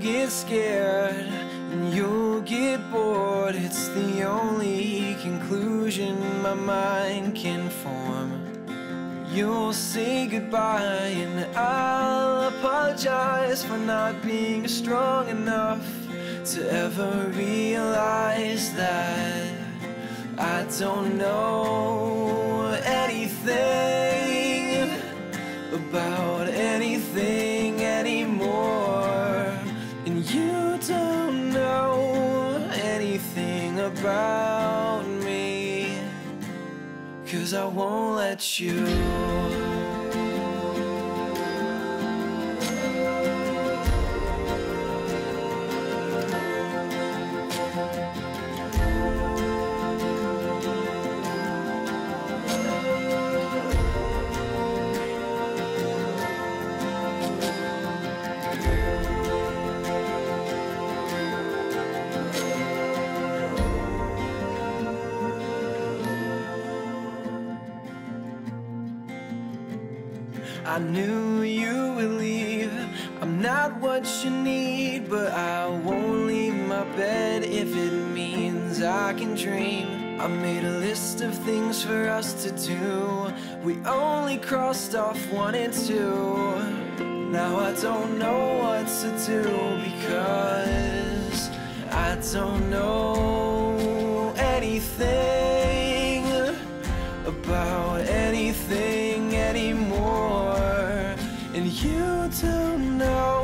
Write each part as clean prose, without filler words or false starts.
get scared and you'll get bored. It's the only conclusion my mind can form. You'll say goodbye and I'll apologize for not being strong enough to ever realize that I don't know anything about anything anymore. And you don't know anything about me, 'cause I won't let you. I knew you would leave. I'm not what you need, but I won't leave my bed if it means I can dream. I made a list of things for us to do. We only crossed off 1 and 2. Now I don't know what to do, because I don't know anything about anything anymore. And you don't know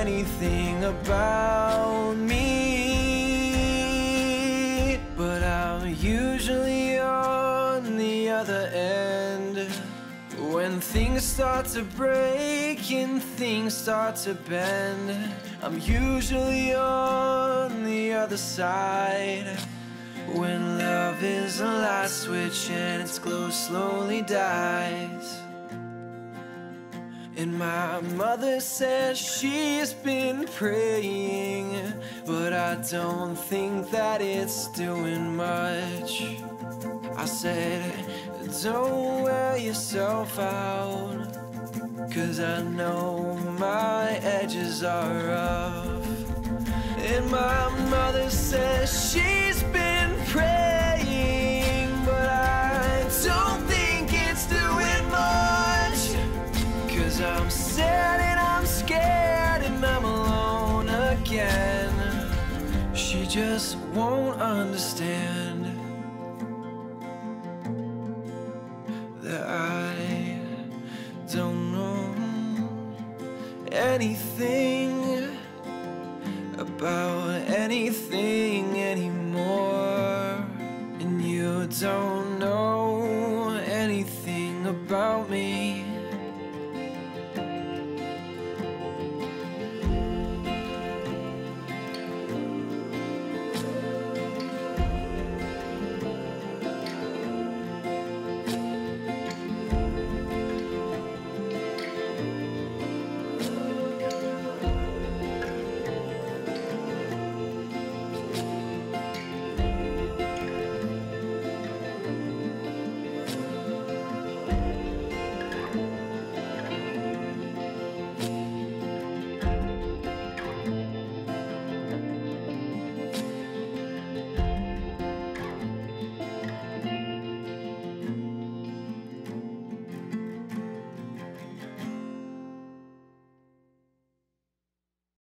anything about me, but I'm usually on the other end. When things start to break and things start to bend, I'm usually on the other side. When love is a light switch and its glow slowly dies. And my mother says she's been praying, but I don't think that it's doing much. I said, don't wear yourself out, 'cause I know my edges are rough. And my mother says she's been praying, but I don't think it's doing much. 'Cause I'm sad and I'm scared and I'm alone again. She just won't understand that I don't know anything about anything anymore. And you don't know anything about me.